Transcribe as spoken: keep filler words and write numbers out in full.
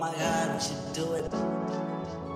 my God, you should do it.